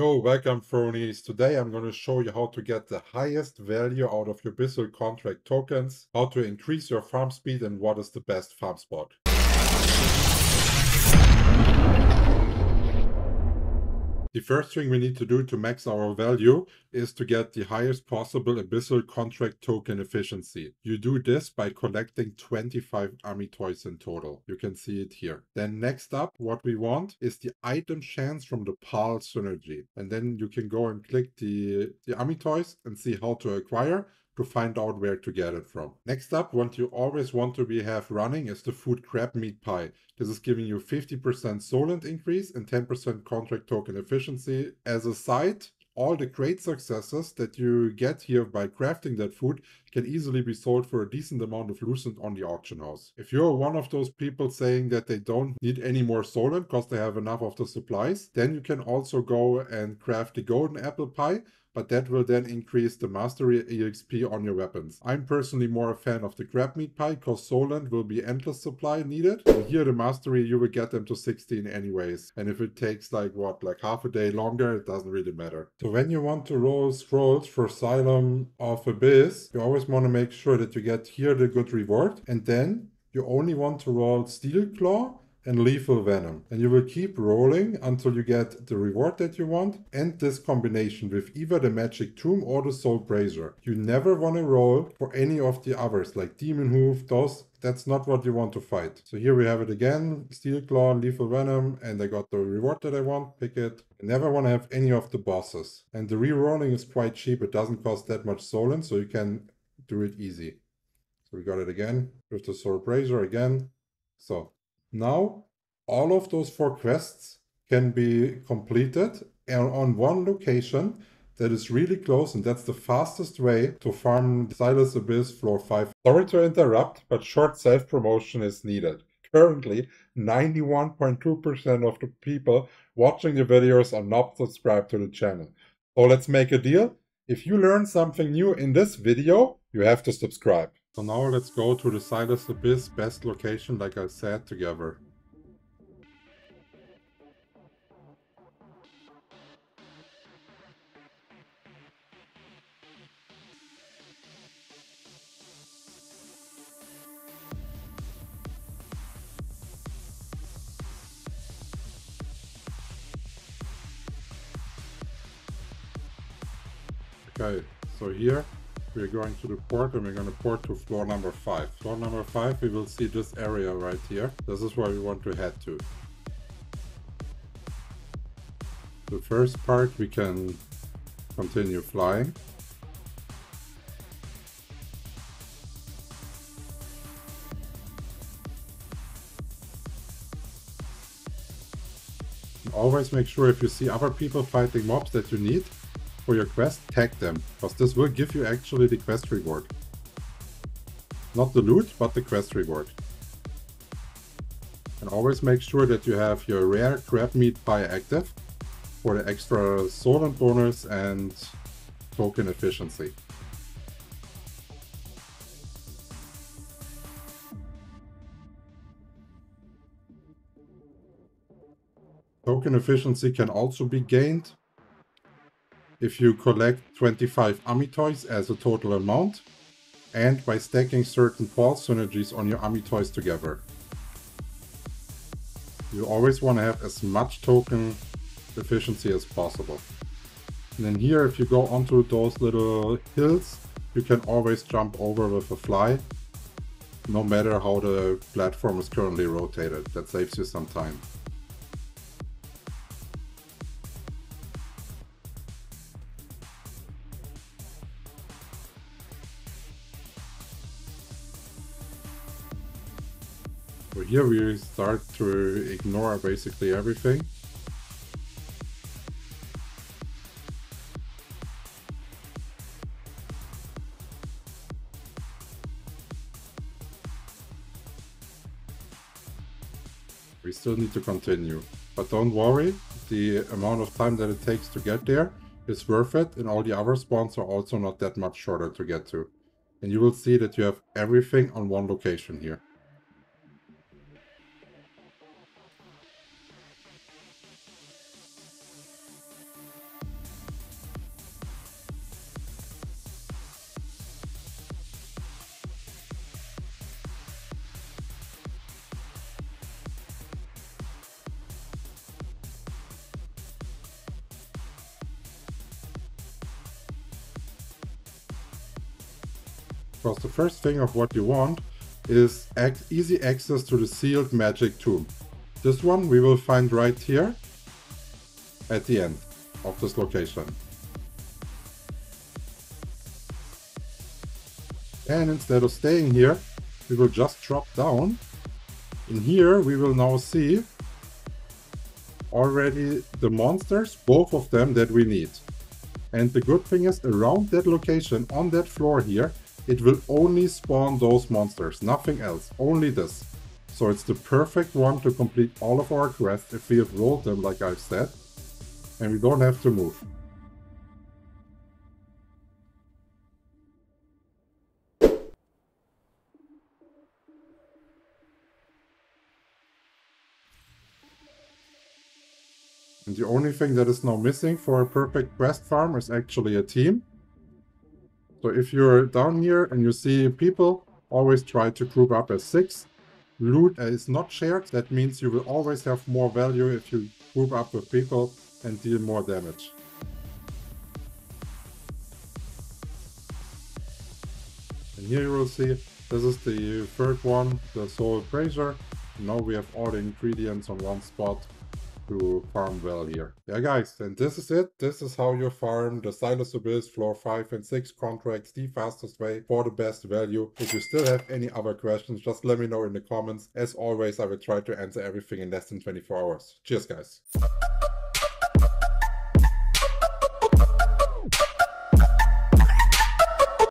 Yo, welcome Thronies. Today I'm going to show you how to get the highest value out of your Abyssal contract tokens, how to increase your farm speed, and what is the best farm spot. The first thing we need to do to max our value is to get the highest possible Abyssal contract token efficiency. You do this by collecting 25 Amity toys in total. You can see it here. Then next up, what we want is the item chance from the PAL synergy. And then you can go and click the Amity toys and see how to acquire, to find out where to get it from. Next up, what you always want to have running is the food crab meat pie. This is giving you 50% sollant increase and 10% contract token efficiency. As a side, all the great successes that you get here by crafting that food can easily be sold for a decent amount of Lucent on the auction house. If you're one of those people saying that they don't need any more sollant because they have enough of the supplies, then you can also go and craft the golden apple pie, but that will then increase the mastery EXP on your weapons. I'm personally more a fan of the crab meat pie because sollant will be endless supply needed. So here the mastery, you will get them to 16 anyways. And if it takes like half a day longer, it doesn't really matter. So when you want to roll scrolls for Asylum of Abyss, you always want to make sure that you get here the good reward. And then you only want to roll Steel Claw and lethal venom, and you will keep rolling until you get the reward that you want, and this combination with either the magic tomb or the soul brazier. You never want to roll for any of the others, like demon hoof, that's not what you want to fight. So here we have it again, Steel Claw, lethal venom, and I got the reward that I want, pick it. I never want to have any of the bosses, and the re-rolling is quite cheap, it doesn't cost that much solent, so you can do it easy. So we got it again with the soul brazier again. So now all of those four quests can be completed and on one location that is really close, and that's the fastest way to farm Syleus Abyss floor 5. Sorry to interrupt, but short self-promotion is needed. Currently, 91.2% of the people watching the videos are not subscribed to the channel. So let's make a deal. If you learn something new in this video, you have to subscribe. So now let's go to the Syleus Abyss best location, like I said, together. Okay, so here we're going to the port, and we're going to port to floor number 5. Floor number 5, we will see this area right here. This is where we want to head to. The first part, we can continue flying. And always make sure if you see other people fighting mobs that you need for your quest, tag them, because this will give you actually the quest reward. Not the loot, but the quest reward. And always make sure that you have your rare crab meat pie active for the extra solent bonus and token efficiency. Token efficiency can also be gained if you collect 25 Amity toys as a total amount, and by stacking certain PAL synergies on your Amity toys together. You always want to have as much token efficiency as possible. And then here, if you go onto those little hills, you can always jump over with a fly, no matter how the platform is currently rotated. That saves you some time. So here we start to ignore basically everything. We still need to continue, but don't worry, the amount of time that it takes to get there is worth it, and all the other spawns are also not that much shorter to get to. And you will see that you have everything on one location here. because the first thing of what you want is easy access to the sealed magic tomb. This one we will find right here at the end of this location. And instead of staying here, we will just drop down. In here we will now see already the monsters, both of them that we need. And the good thing is, around that location, on that floor here, it will only spawn those monsters, nothing else, only this. So it's the perfect one to complete all of our quests if we have rolled them like I've said, and we don't have to move. And the only thing that is now missing for a perfect quest farm is actually a team. So if you're down here and you see people, always try to group up as 6. Loot is not shared, that means you will always have more value if you group up with people and deal more damage. And here you will see, this is the third one, the soul brazier. Now we have all the ingredients on one spot to farm well here. Yeah guys, and this is it. This is how you farm the Syleus Abyss floor 5 and 6 contracts, the fastest way for the best value. If you still have any other questions, just let me know in the comments. As always, I will try to answer everything in less than 24 hours. Cheers guys.